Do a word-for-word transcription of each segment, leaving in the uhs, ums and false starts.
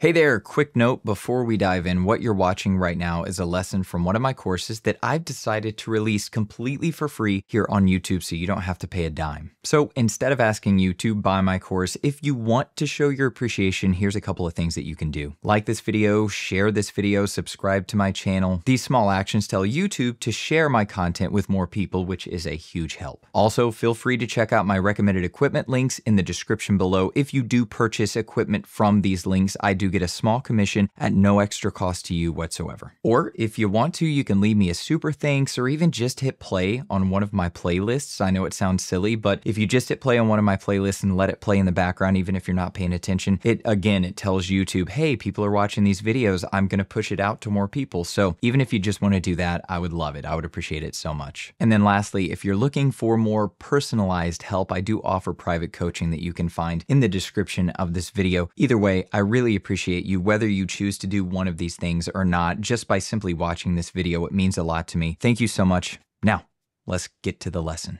Hey there, quick note before we dive in, what you're watching right now is a lesson from one of my courses that I've decided to release completely for free here on YouTube so you don't have to pay a dime. So instead of asking you to buy my course, if you want to show your appreciation, here's a couple of things that you can do. Like this video, share this video, subscribe to my channel. These small actions tell YouTube to share my content with more people, which is a huge help. Also, feel free to check out my recommended equipment links in the description below. If you do purchase equipment from these links, I do get a small commission at no extra cost to you whatsoever. Or if you want to, you can leave me a super thanks or even just hit play on one of my playlists. I know it sounds silly, but if you just hit play on one of my playlists and let it play in the background, even if you're not paying attention, it again, it tells YouTube, hey, people are watching these videos. I'm going to push it out to more people. So even if you just want to do that, I would love it. I would appreciate it so much. And then lastly, if you're looking for more personalized help, I do offer private coaching that you can find in the description of this video. Either way, I really appreciate you whether you choose to do one of these things or not. Just by simply watching this video, it means a lot to me. Thank you so much. Now, let's get to the lesson.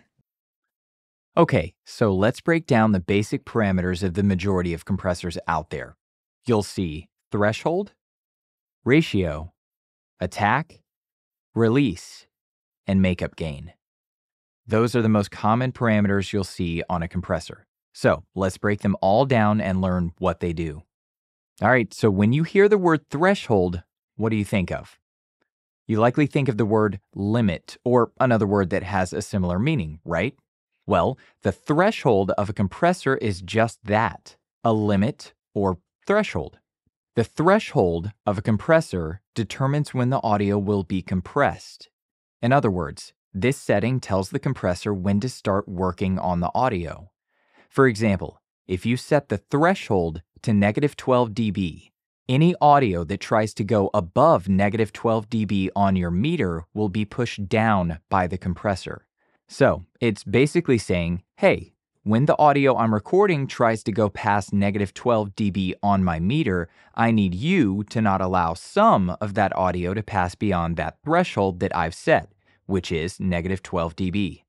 Okay, so let's break down the basic parameters of the majority of compressors out there. You'll see threshold, ratio, attack, release, and makeup gain. Those are the most common parameters you'll see on a compressor. So let's break them all down and learn what they do. All right, so when you hear the word threshold, what do you think of? You likely think of the word limit or another word that has a similar meaning, right? Well, the threshold of a compressor is just that, a limit or threshold. The threshold of a compressor determines when the audio will be compressed. In other words, this setting tells the compressor when to start working on the audio. For example, if you set the threshold to negative twelve dB. Any audio that tries to go above negative twelve dB on your meter will be pushed down by the compressor. So it's basically saying, hey, when the audio I'm recording tries to go past negative twelve dB on my meter, I need you to not allow some of that audio to pass beyond that threshold that I've set, which is negative twelve dB.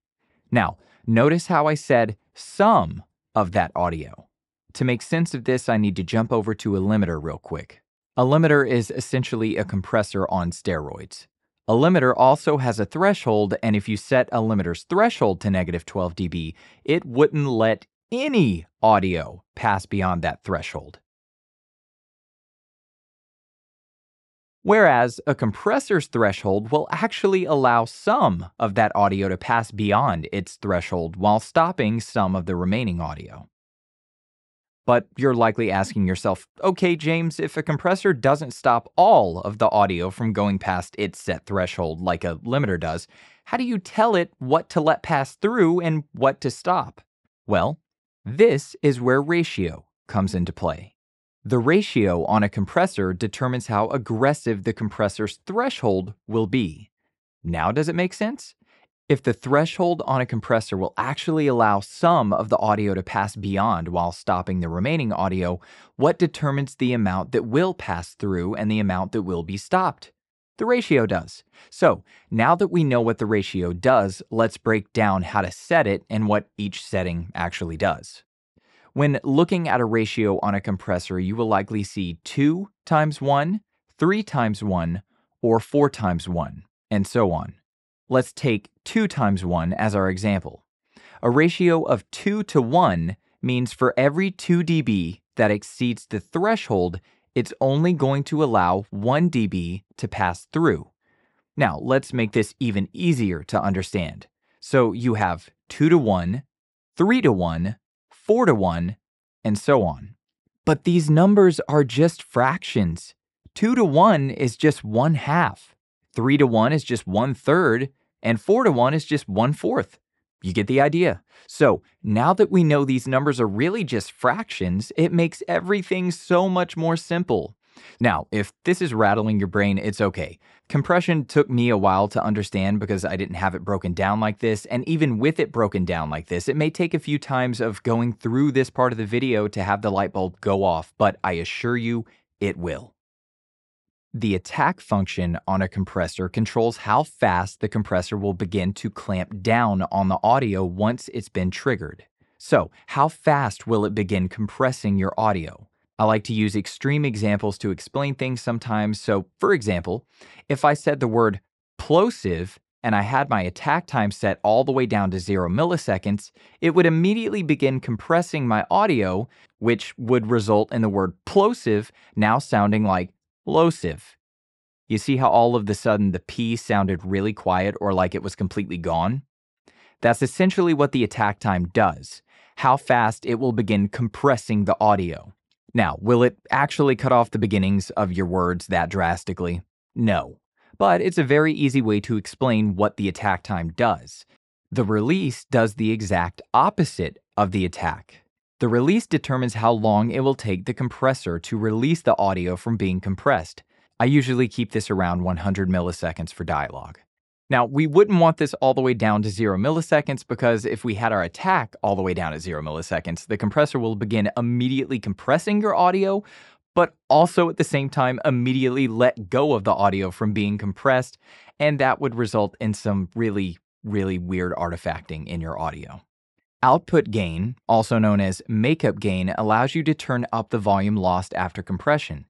Now, notice how I said some of that audio. To make sense of this, I need to jump over to a limiter real quick. A limiter is essentially a compressor on steroids. A limiter also has a threshold, and if you set a limiter's threshold to negative twelve dB, it wouldn't let any audio pass beyond that threshold. Whereas a compressor's threshold will actually allow some of that audio to pass beyond its threshold while stopping some of the remaining audio. But you're likely asking yourself, okay, James, if a compressor doesn't stop all of the audio from going past its set threshold like a limiter does, how do you tell it what to let pass through and what to stop? Well, this is where ratio comes into play. The ratio on a compressor determines how aggressive the compressor's threshold will be. Now, does it make sense? If the threshold on a compressor will actually allow some of the audio to pass beyond while stopping the remaining audio, what determines the amount that will pass through and the amount that will be stopped? The ratio does. So now that we know what the ratio does, let's break down how to set it and what each setting actually does. When looking at a ratio on a compressor, you will likely see two times one, three times one, or four times one, and so on. Let's take two times one as our example. A ratio of two to one means for every two dB that exceeds the threshold, it's only going to allow one dB to pass through. Now, let's make this even easier to understand. So you have two to one, three to one, four to one, and so on. But these numbers are just fractions. two to one is just one half. three to one is just one third. And four to one is just one fourth. You get the idea. So now that we know these numbers are really just fractions, it makes everything so much more simple. Now, if this is rattling your brain, it's okay. Compression took me a while to understand because I didn't have it broken down like this, and even with it broken down like this, it may take a few times of going through this part of the video to have the light bulb go off, but I assure you, it will. The attack function on a compressor controls how fast the compressor will begin to clamp down on the audio once it's been triggered. So, how fast will it begin compressing your audio? I like to use extreme examples to explain things sometimes. So, for example, if I said the word plosive and I had my attack time set all the way down to zero milliseconds, it would immediately begin compressing my audio, which would result in the word plosive now sounding like plosive. You see how all of the sudden the P sounded really quiet or like it was completely gone? That's essentially what the attack time does, how fast it will begin compressing the audio. Now, will it actually cut off the beginnings of your words that drastically? No. But it's a very easy way to explain what the attack time does. The release does the exact opposite of the attack. The release determines how long it will take the compressor to release the audio from being compressed. I usually keep this around one hundred milliseconds for dialogue. Now, we wouldn't want this all the way down to zero milliseconds because if we had our attack all the way down at zero milliseconds, the compressor will begin immediately compressing your audio, but also at the same time immediately let go of the audio from being compressed, and that would result in some really, really weird artifacting in your audio. Output gain, also known as makeup gain, allows you to turn up the volume lost after compression.